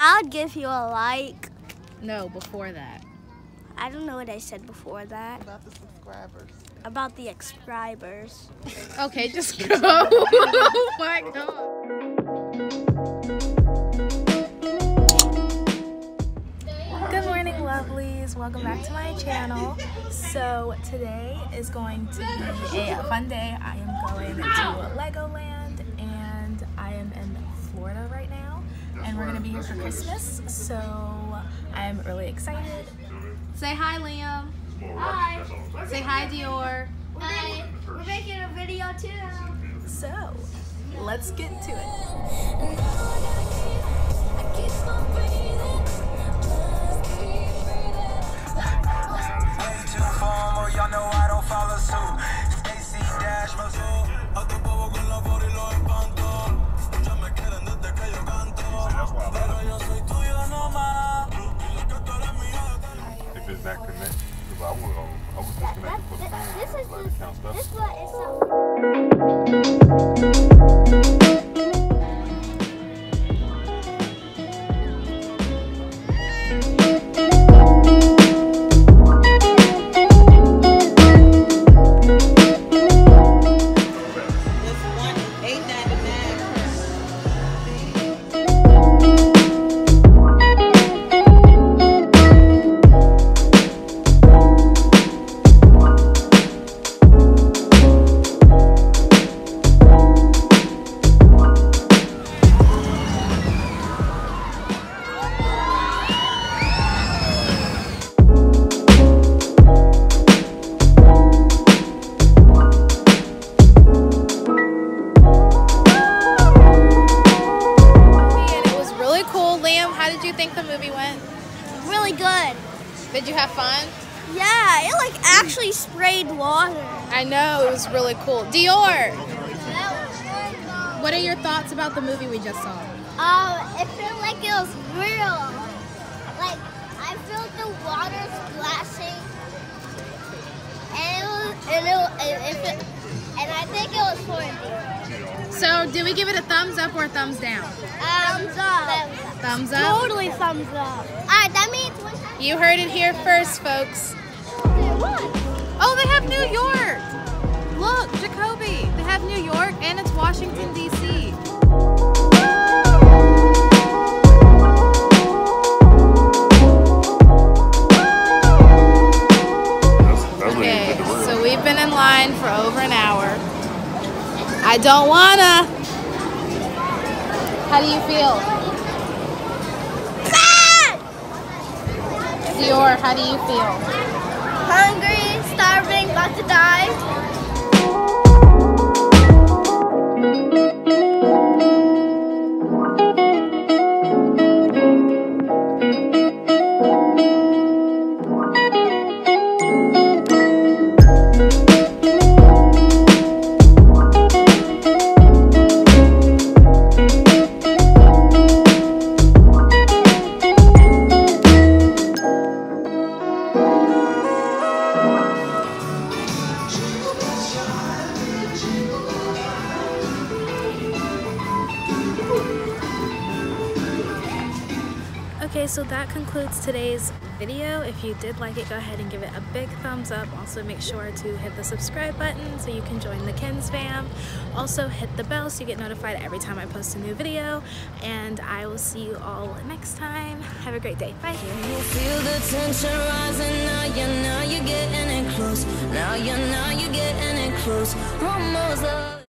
I'll give you a like. No, before that. I don't know what I said before that. About the subscribers. About the subscribers. Okay, just go. Oh my God. Good morning, lovelies. Welcome back to my channel. So today is going to be a fun day. I am going to Legoland and I am in Florida right now. And we're gonna be here for Christmas, so I'm really excited. Say hi, Liam. Hi. Say hi, Dior. Hi. We're making a video too. So let's get to it. Did you have fun? Yeah, it like actually sprayed water. I know, it was really cool. Dior! What are your thoughts about the movie we just saw? It felt like it was real. Like, I felt the water splashing. And I think it was fun. So, did we give it a thumbs up or a thumbs down? Thumbs up. Thumbs up? Totally thumbs up. Alright, that means you heard it here first, folks. Oh, they have New York! Look, Jacoby, they have New York and it's Washington, D.C. Okay, so we've been in line for over an hour. I don't wanna. How do you feel? Dior, how do you feel? Hungry, starving, about to die. Okay, so that concludes today's video. If you did like it, go ahead and give it a big thumbs up. Also, make sure to hit the subscribe button so you can join the Kins fam. Also, hit the bell so you get notified every time I post a new video. And I will see you all next time. Have a great day. Bye. Can you feel the tension rising? Now you're getting it close. Now you're getting it close. One more love.